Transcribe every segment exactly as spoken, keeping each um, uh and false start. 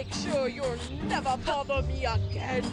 Make sure you'll never bother me again.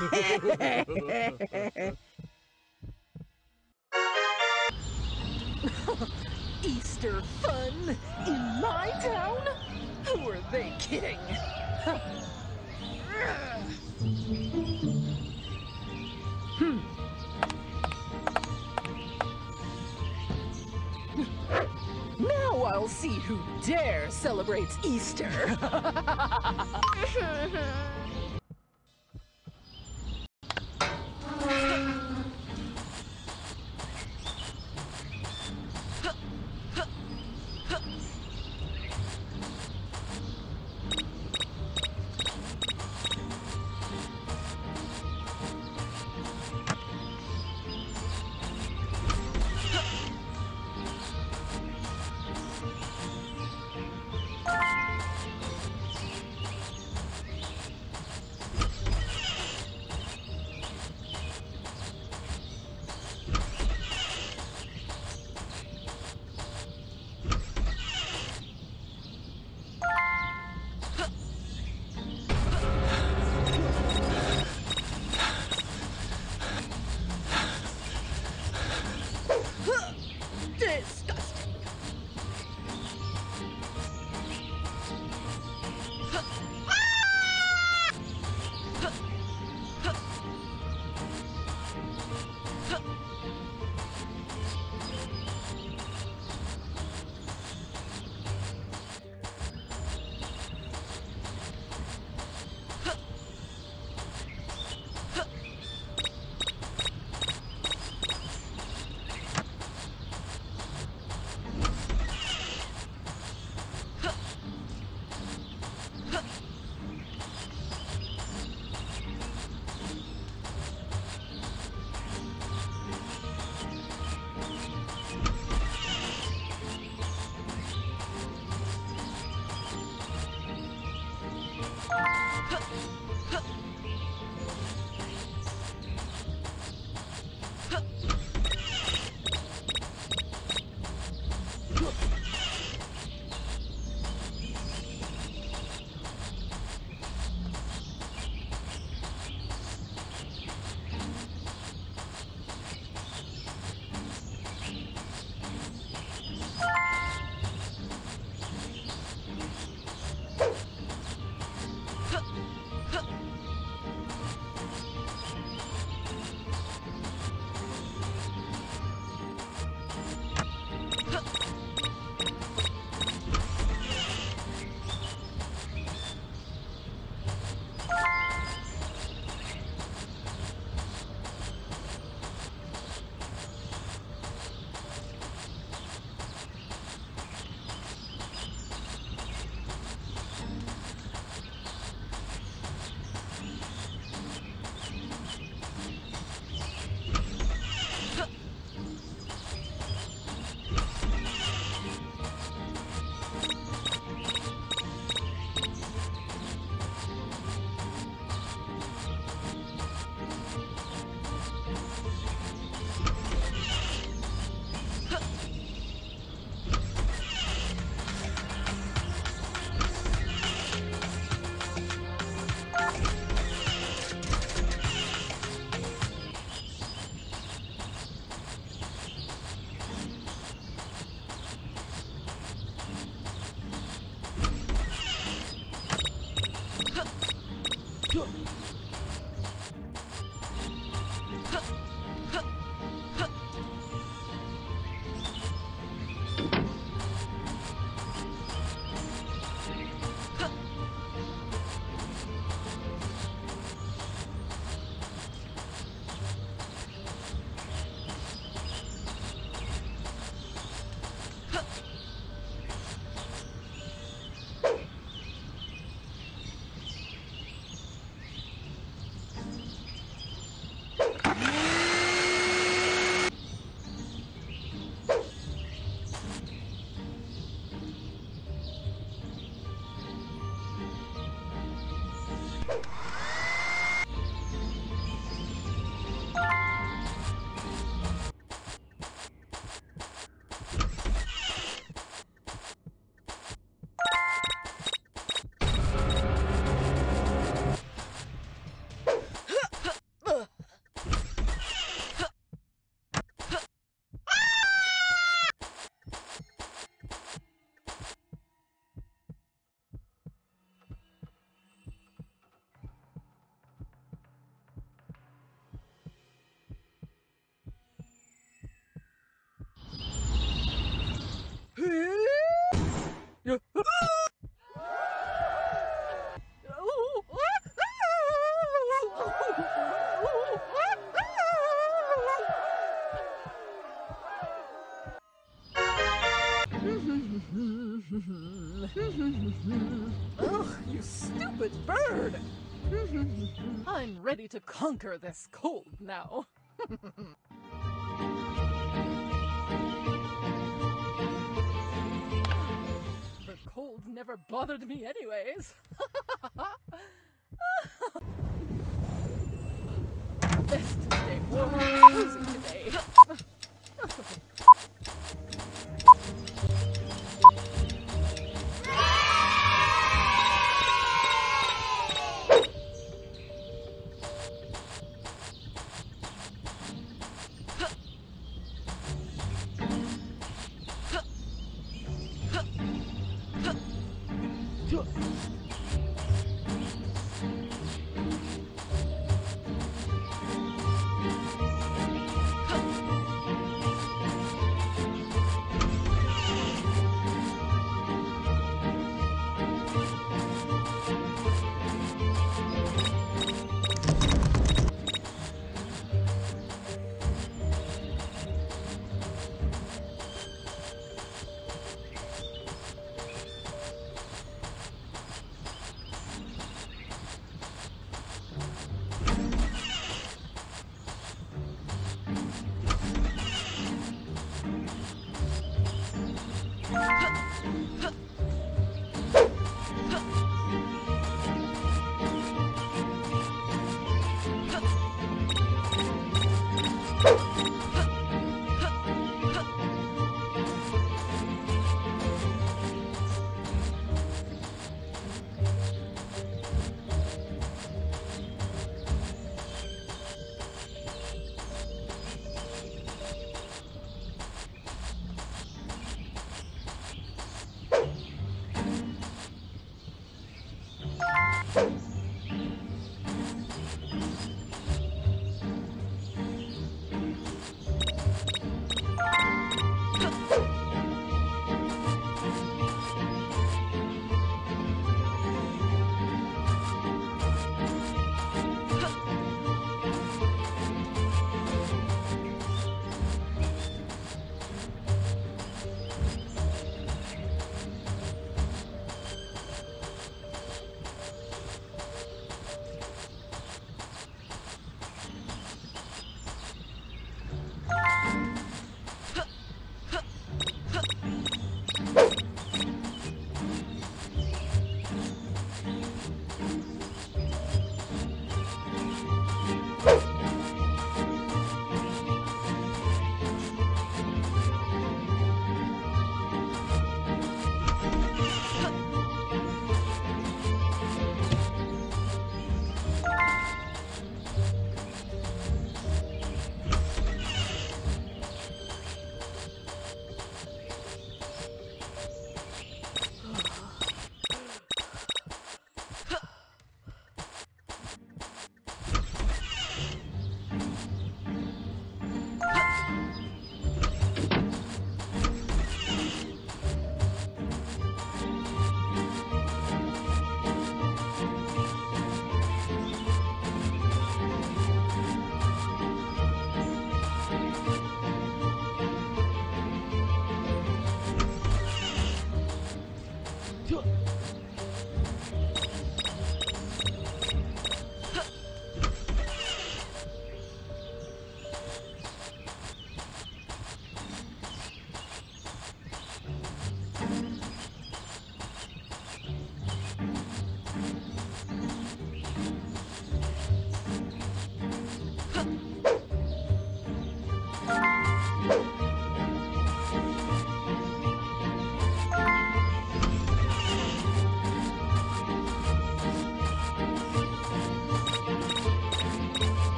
Easter fun in my town? Who are they kidding? Hmm. Now I'll see who dare celebrates Easter. stupid bird! I'm ready to conquer this cold now. The cold never bothered me anyways. Best day, warm cozy today. Huh.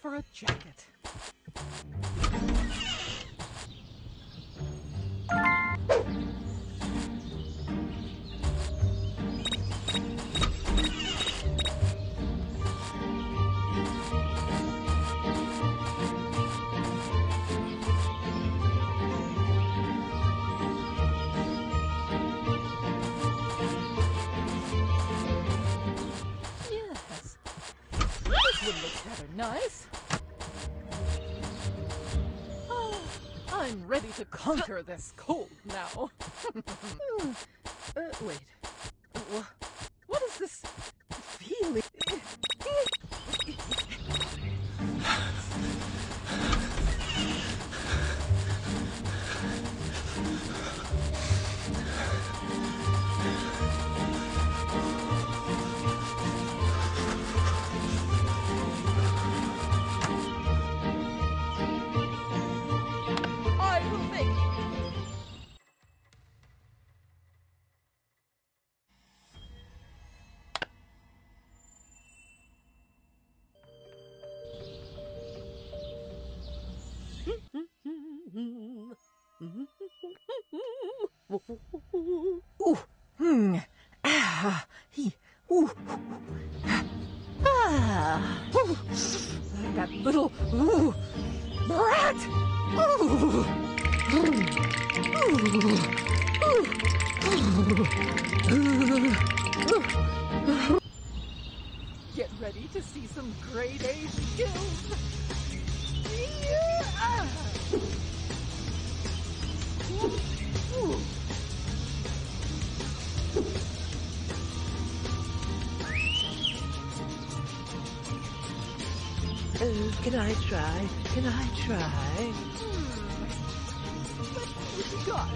calls for a jacket. Nice. Oh, I'm ready to conquer this cold now. uh, wait. Uh, what is this feeling? Ooh, hmm, ah, he, ooh, ah, ooh, that little, ooh, brat, ooh, ooh, ooh, ooh. Get ready to see some grade A skills. Yeah. Ooh. Oh, can I try? Can I try? Hmm. What you got?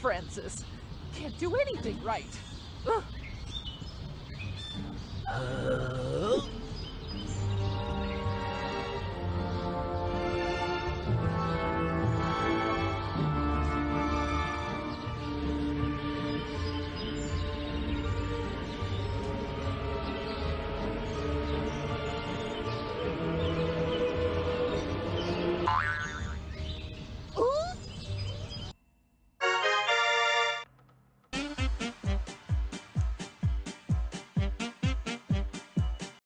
Francis. Can't do anything right. Ugh.